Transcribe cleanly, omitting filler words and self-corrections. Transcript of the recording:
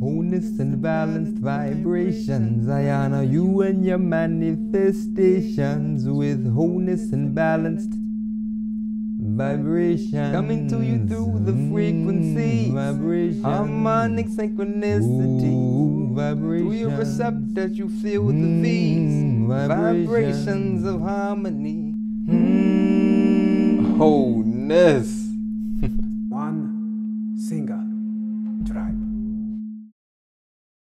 Wholeness and balanced vibrations. I honor you and your manifestations with wholeness and balanced vibrations. Coming to you through the frequencies. Vibrations. Harmonic synchronicity. Ooh, vibrations. Through your receptors you feel the V's. Vibrations. Vibrations of harmony. Wholeness.